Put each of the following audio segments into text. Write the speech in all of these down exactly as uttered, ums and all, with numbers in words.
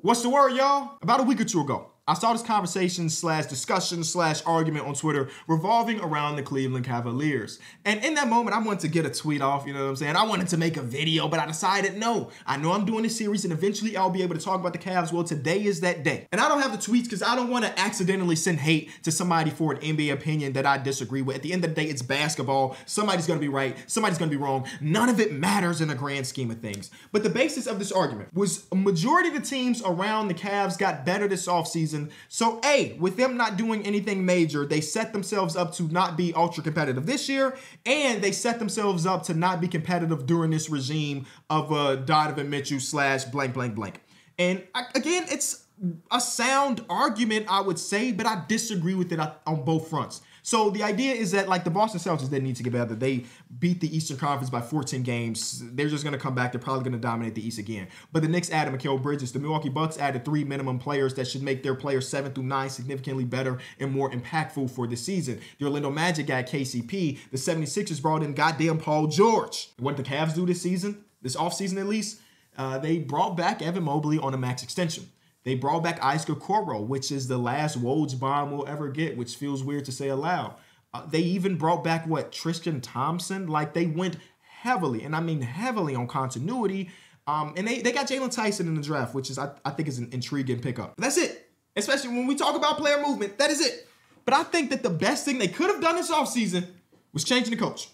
What's the word, y'all? About a week or two ago, I saw this conversation slash discussion slash argument on Twitter revolving around the Cleveland Cavaliers. And in that moment, I wanted to get a tweet off, you know what I'm saying? I wanted to make a video, but I decided no. I know I'm doing this series and eventually I'll be able to talk about the Cavs. Well, today is that day. And I don't have the tweets because I don't want to accidentally send hate to somebody for an N B A opinion that I disagree with. At the end of the day, it's basketball. Somebody's going to be right. Somebody's going to be wrong. None of it matters in the grand scheme of things. But the basis of this argument was a majority of the teams around the Cavs got better this offseason. So, A, with them not doing anything major, they set themselves up to not be ultra competitive this year, and they set themselves up to not be competitive during this regime of uh, Donovan Mitchell slash blank, blank, blank. And, I, again, it's a sound argument, I would say, but I disagree with it on both fronts. So the idea is that, like, the Boston Celtics didn't need to get better. They beat the Eastern Conference by fourteen games. They're just going to come back. They're probably going to dominate the East again. But the Knicks added Mikael Bridges. The Milwaukee Bucks added three minimum players that should make their players seven through nine significantly better and more impactful for this season. The Orlando Magic got K C P. The seventy-sixers brought in goddamn Paul George. And what did the Cavs do this season, this offseason at least? Uh, they brought back Evan Mobley on a max extension. They brought back Isaac Coro, which is the last Woj bomb we'll ever get, which feels weird to say aloud. Uh, they even brought back, what, Tristan Thompson? Like, they went heavily, and I mean heavily, on continuity. Um, and they, they got Jaylen Tyson in the draft, which is, I, I think, is an intriguing pickup. But that's it. Especially when we talk about player movement, that is it. But I think that the best thing they could have done this offseason was changing the coach.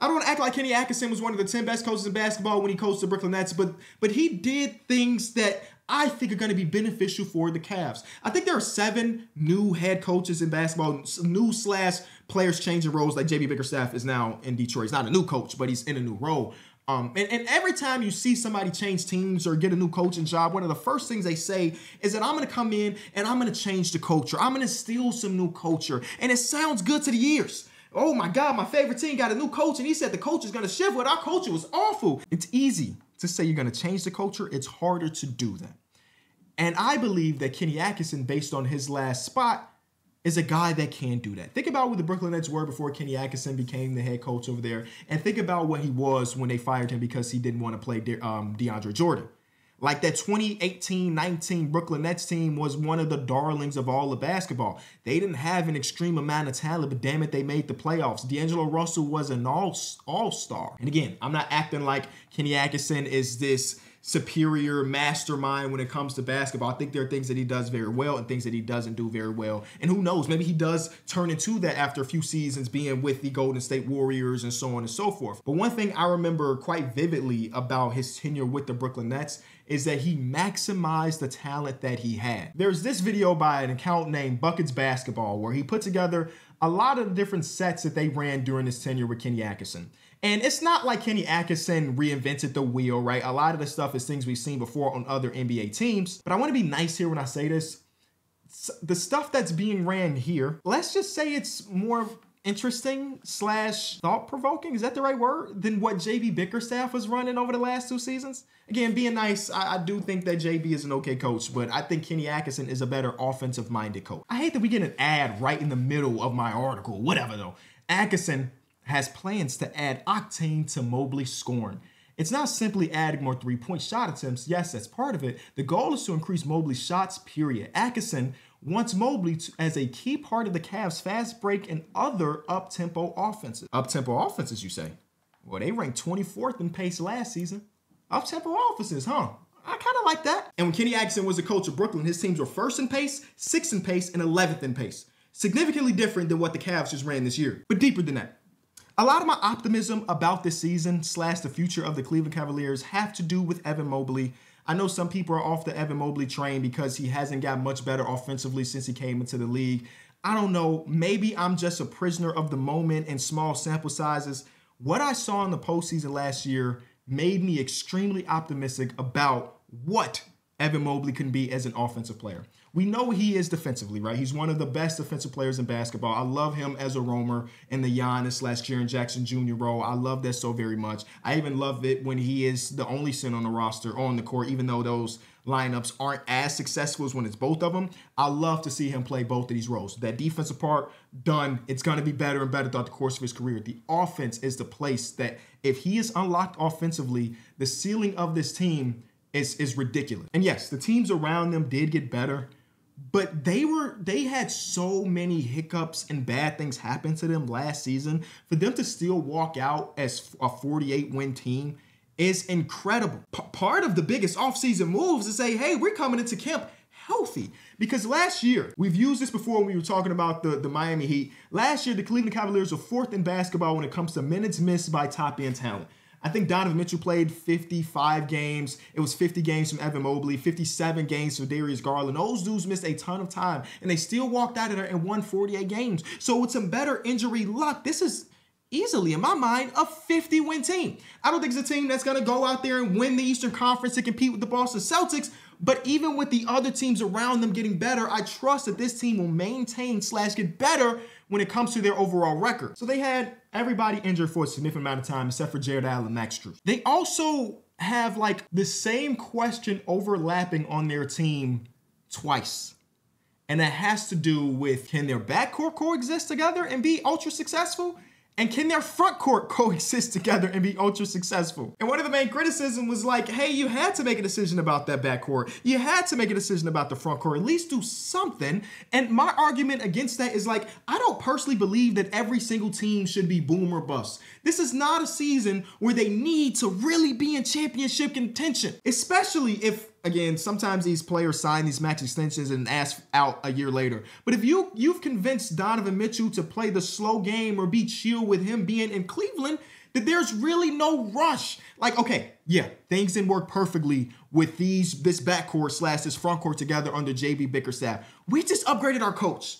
I don't want to act like Kenny Atkinson was one of the ten best coaches in basketball when he coached the Brooklyn Nets, but, but he did things that I think are going to be beneficial for the Cavs. I think there are seven new head coaches in basketball, new slash players changing roles, like J B Bickerstaff is now in Detroit. He's not a new coach, but he's in a new role. Um, and, and every time you see somebody change teams or get a new coaching job, one of the first things they say is that I'm going to come in and I'm going to change the culture. I'm going to steal some new culture. And it sounds good to the ears. Oh my God, my favorite team got a new coach and he said the coach is going to shift. Well, our culture was awful. It's easy to say you're going to change the culture. It's harder to do that. And I believe that Kenny Atkinson, based on his last spot, is a guy that can do that. Think about what the Brooklyn Nets were before Kenny Atkinson became the head coach over there. And think about what he was when they fired him because he didn't want to play De- um, DeAndre Jordan. Like, that twenty eighteen nineteen Brooklyn Nets team was one of the darlings of all of basketball. They didn't have an extreme amount of talent, but damn it, they made the playoffs. D'Angelo Russell was an all, all-star. And again, I'm not acting like Kenny Atkinson is this superior mastermind when it comes to basketball. I think there are things that he does very well and things that he doesn't do very well. And who knows, maybe he does turn into that after a few seasons being with the Golden State Warriors and so on and so forth. But one thing I remember quite vividly about his tenure with the Brooklyn Nets is that he maximized the talent that he had. There's this video by an account named Buckets Basketball where he put together a lot of the different sets that they ran during his tenure with Kenny Atkinson. And it's not like Kenny Atkinson reinvented the wheel, right? A lot of the stuff is things we've seen before on other N B A teams. But I want to be nice here when I say this. The stuff that's being ran here, let's just say it's more interesting slash thought-provoking, is that the right word, than what J B Bickerstaff was running over the last two seasons? Again, being nice, I, I do think that J B is an okay coach, but I think Kenny Atkinson is a better offensive-minded coach. I hate that we get an ad right in the middle of my article, whatever though. Atkinson has plans to add octane to Mobley's scoring. It's not simply adding more three-point shot attempts. Yes, that's part of it. The goal is to increase Mobley's shots, period. Atkinson wants Mobley to, as a key part of the Cavs' fast break and other up-tempo offenses. Up-tempo offenses, you say? Well, they ranked twenty-fourth in pace last season. Up-tempo offenses, huh? I kind of like that. And when Kenny Atkinson was the coach of Brooklyn, his teams were first in pace, sixth in pace, and eleventh in pace. Significantly different than what the Cavs just ran this year, but deeper than that. A lot of my optimism about this season slash the future of the Cleveland Cavaliers have to do with Evan Mobley. I know some people are off the Evan Mobley train because he hasn't got much better offensively since he came into the league. I don't know. Maybe I'm just a prisoner of the moment and small sample sizes. What I saw in the postseason last year made me extremely optimistic about what Evan Mobley can be as an offensive player. We know he is defensively, right? He's one of the best defensive players in basketball. I love him as a roamer in the Giannis slash Jaren Jackson Junior role. I love that so very much. I even love it when he is the only center on the roster on the court, even though those lineups aren't as successful as when it's both of them. I love to see him play both of these roles. That defensive part, done. It's going to be better and better throughout the course of his career. The offense is the place that if he is unlocked offensively, the ceiling of this team is is ridiculous. And yes, the teams around them did get better, but they were they had so many hiccups and bad things happen to them last season. For them to still walk out as a forty-eight win team is incredible. P- part of the biggest offseason moves is say, hey, we're coming into camp healthy. Because last year, we've used this before when we were talking about the, the Miami Heat. Last year, the Cleveland Cavaliers were fourth in basketball when it comes to minutes missed by top-end talent. I think Donovan Mitchell played fifty-five games. It was fifty games from Evan Mobley, fifty-seven games from Darius Garland. Those dudes missed a ton of time, and they still walked out of there and won forty-eight games. So with some better injury luck, this is easily, in my mind, a fifty win team. I don't think it's a team that's going to go out there and win the Eastern Conference and compete with the Boston Celtics, but even with the other teams around them getting better, I trust that this team will maintain slash get better when it comes to their overall record. So they had everybody injured for a significant amount of time except for Jarrett Allen and Max Strus. They also have like the same question overlapping on their team twice. And that has to do with, can their backcourt coexist together and be ultra successful? And can their front court coexist together and be ultra successful? And one of the main criticism was like, hey, you had to make a decision about that backcourt. You had to make a decision about the front court. At least do something. And my argument against that is like, I don't personally believe that every single team should be boom or bust. This is not a season where they need to really be in championship contention, especially if, again, sometimes these players sign these max extensions and ask out a year later. But if you, you've convinced Donovan Mitchell to play the slow game or be chill with him being in Cleveland, that there's really no rush. Like, okay, yeah, things didn't work perfectly with these this backcourt slash this frontcourt together under J B. Bickerstaff. We just upgraded our coach.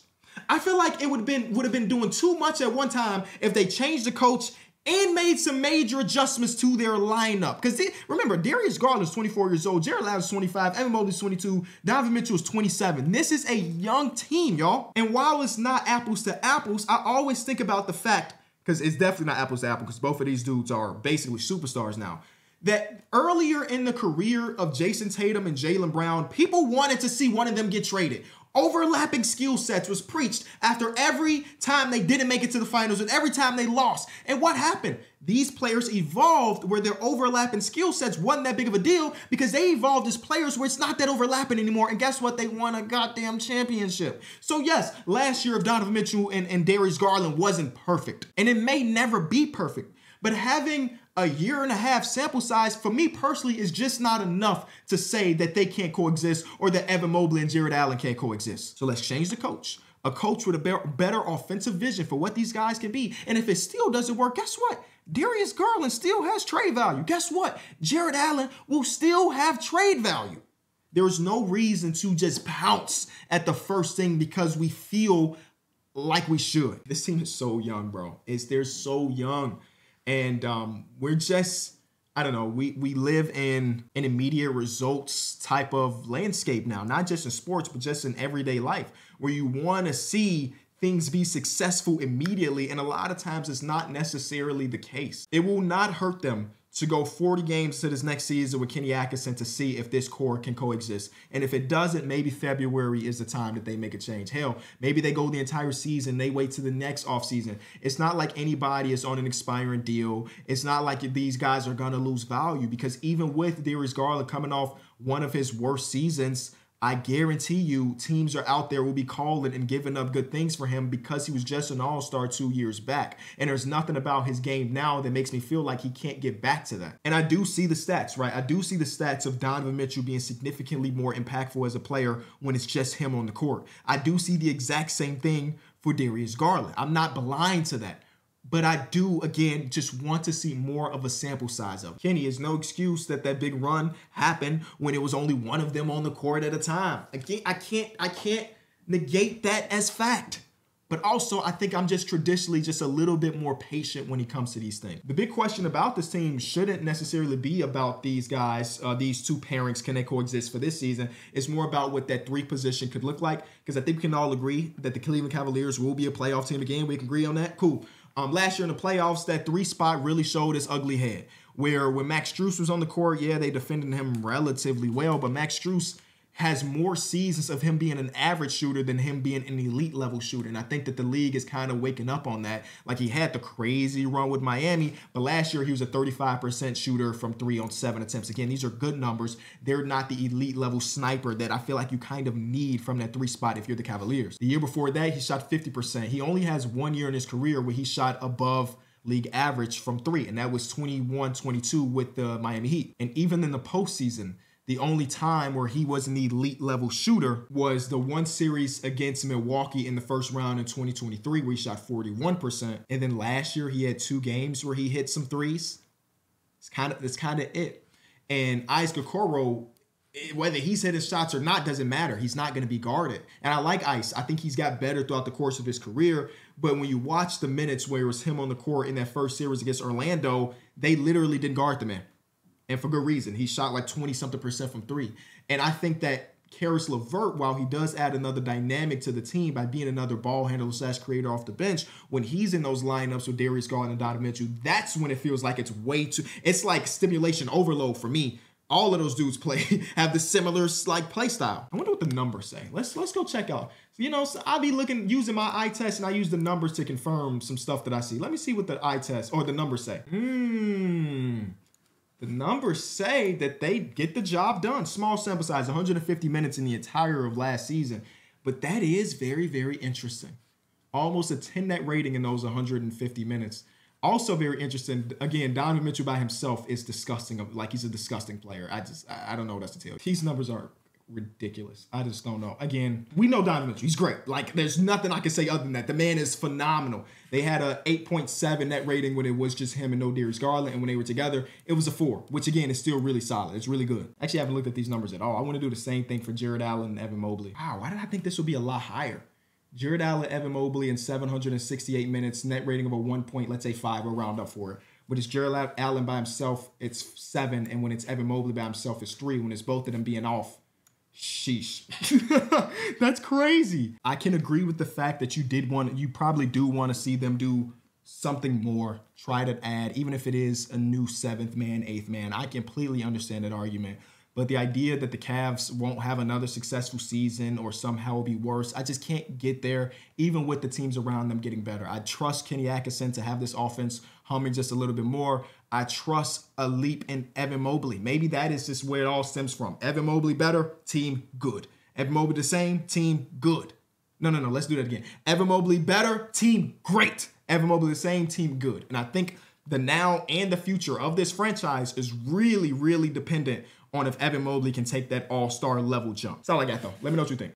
I feel like it would have been, would have been doing too much at one time if they changed the coach and made some major adjustments to their lineup. Because remember, Darius Garland is twenty-four years old, Jarrett Allen is twenty-five, Evan Mobley is twenty-two, Donovan Mitchell is twenty-seven. This is a young team, y'all. And while it's not apples to apples, I always think about the fact, because it's definitely not apples to apples, because both of these dudes are basically superstars now, that earlier in the career of Jason Tatum and Jaylen Brown, people wanted to see one of them get traded. Overlapping skill sets was preached after every time they didn't make it to the finals and every time they lost. And what happened? These players evolved where their overlapping skill sets wasn't that big of a deal because they evolved as players where it's not that overlapping anymore. And guess what? They won a goddamn championship. So yes, last year of Donovan Mitchell and, and Darius Garland wasn't perfect. And it may never be perfect. But having a year and a half sample size, for me personally, is just not enough to say that they can't coexist or that Evan Mobley and Jarrett Allen can't coexist. So let's change the coach. A coach with a better offensive vision for what these guys can be. And if it still doesn't work, guess what? Darius Garland still has trade value. Guess what? Jarrett Allen will still have trade value. There's no reason to just pounce at the first thing because we feel like we should. This team is so young, bro. It's, they're so young. And um, we're just, I don't know, we, we live in an immediate results type of landscape now, not just in sports, but just in everyday life, where you want to see things be successful immediately. And a lot of times it's not necessarily the case. It will not hurt them to go forty games to this next season with Kenny Atkinson to see if this core can coexist. And if it doesn't, maybe February is the time that they make a change. Hell, maybe they go the entire season, they wait to the next offseason. It's not like anybody is on an expiring deal. It's not like these guys are going to lose value because even with Darius Garland coming off one of his worst seasons, I guarantee you teams are out there will be calling and giving up good things for him because he was just an all-star two years back. And there's nothing about his game now that makes me feel like he can't get back to that. And I do see the stats, right? I do see the stats of Donovan Mitchell being significantly more impactful as a player when it's just him on the court. I do see the exact same thing for Darius Garland. I'm not blind to that. But I do, again, just want to see more of a sample size of it. Kenny, it's no excuse that that big run happened when it was only one of them on the court at a time. Again, I can't, I can't negate that as fact. But also, I think I'm just traditionally just a little bit more patient when it comes to these things. The big question about this team shouldn't necessarily be about these guys, uh, these two pairings, can they coexist for this season? It's more about what that three position could look like, because I think we can all agree that the Cleveland Cavaliers will be a playoff team again. We can agree on that? Cool. Um, last year in the playoffs, that three spot really showed its ugly head, where when Max Strus was on the court, yeah, they defended him relatively well, but Max Strus has more seasons of him being an average shooter than him being an elite level shooter. And I think that the league is kind of waking up on that. Like, he had the crazy run with Miami, but last year he was a thirty-five percent shooter from three on seven attempts. Again, these are good numbers. They're not the elite level sniper that I feel like you kind of need from that three spot if you're the Cavaliers. The year before that, he shot fifty percent. He only has one year in his career where he shot above league average from three, and that was twenty-one twenty-two with the Miami Heat. And even in the postseason, the only time where he was an elite level shooter was the one series against Milwaukee in the first round in twenty twenty-three, where he shot forty-one percent. And then last year he had two games where he hit some threes. It's kind of, that's kind of it. And Isaac Coro, whether he's hit his shots or not, doesn't matter. He's not going to be guarded. And I like Ice. I think he's got better throughout the course of his career. But when you watch the minutes where it was him on the court in that first series against Orlando, they literally didn't guard the man. And for good reason. He shot like twenty something percent from three. And I think that Karis LeVert, while he does add another dynamic to the team by being another ball handler slash creator off the bench, when he's in those lineups with Darius Garland and Donovan Mitchell, that's when it feels like it's way too, it's like stimulation overload for me. All of those dudes play have the similar like play style. I wonder what the numbers say. Let's let's go check out. So, you know, so I'll be looking using my eye test, and I use the numbers to confirm some stuff that I see. Let me see what the eye test or the numbers say. Hmm. The numbers say that they get the job done. Small sample size, one hundred fifty minutes in the entire of last season. But that is very, very interesting. Almost a ten net rating in those one hundred fifty minutes. Also very interesting, again, Donovan Mitchell by himself is disgusting. Like, he's a disgusting player. I just, I don't know what else to tell you. These numbers are ridiculous. I just don't know. Again, we know Donovan Mitchell. He's great. Like, there's nothing I can say other than that. The man is phenomenal. They had a eight point seven net rating when it was just him and no Darius Garland, and when they were together, it was a four, which again is still really solid. It's really good. Actually, I haven't looked at these numbers at all. I want to do the same thing for Jarrett Allen and Evan Mobley. Wow, why did I think this would be a lot higher? Jarrett Allen, Evan Mobley in seven hundred sixty-eight minutes, net rating of a one point, let's say five, we'll round up for it. But it's Jarrett Allen by himself, it's seven, and when it's Evan Mobley by himself, it's three. When it's both of them being off, sheesh. That's crazy. I can agree with the fact that you did want, you probably do want to see them do something more, try to add, even if it is a new seventh man, eighth man. I completely understand that argument. But the idea that the Cavs won't have another successful season or somehow will be worse, I just can't get there, even with the teams around them getting better. I trust Kenny Atkinson to have this offense humming just a little bit more. I trust a leap in Evan Mobley. Maybe that is just where it all stems from. Evan Mobley better, team good. Evan Mobley the same, team good. No, no, no, let's do that again. Evan Mobley better, team great. Evan Mobley the same, team good. And I think the now and the future of this franchise is really, really dependent on if Evan Mobley can take that all-star level jump. That's all I got, though. Let me know what you think.